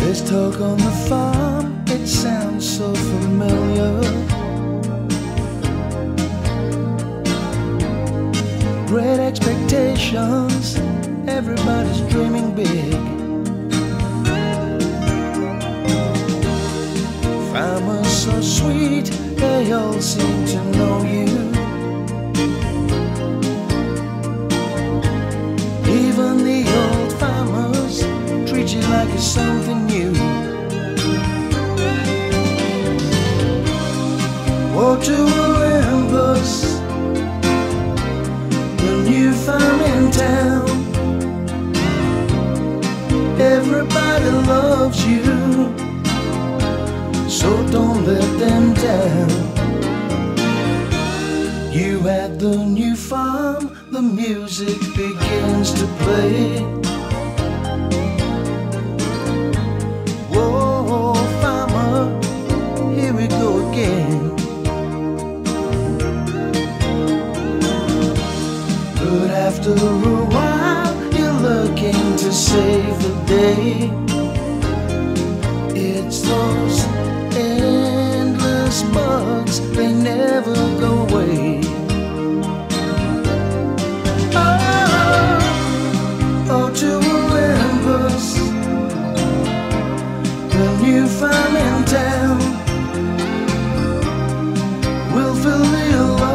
There's talk on the farm, it sounds so familiar. Great expectations, everybody's dreaming big. Farmers so sweet, they all seem to know you. Even the old farmers treat you like it's something new. Woe to Olympus, the new farm in town. Everybody loves you, so don't let them down. You at the new farm, the music begins to play. Whoa, farmer, here we go again. But after a while, you're looking to save the day. It's those endless bugs, they never go away. Oh, oh to Olympus, the new farm in town. We'll fill the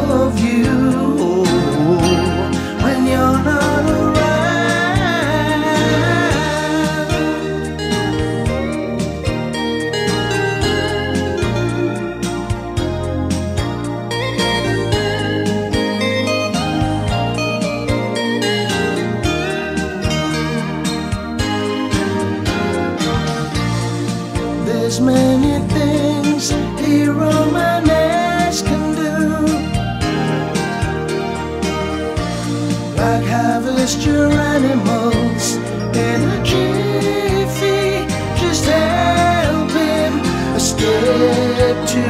love you. There's many things a romance can do, like harvest your animals in a jiffy. Just help him a step to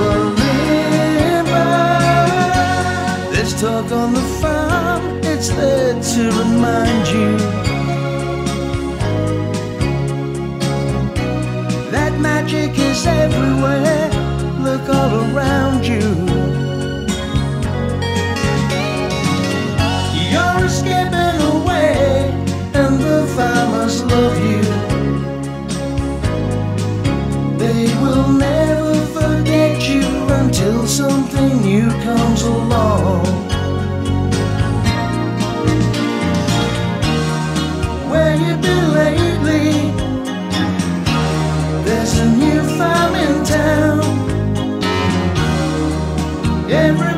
Olympus. There's talk on the farm, it's there to remind you. Magic is everywhere, look all around you. You're escaping away, and the farmers love you. They will never forget you until something new comes along. Where you been lately? There's a new farm in town. Every